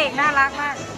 เอกน่ารักมาก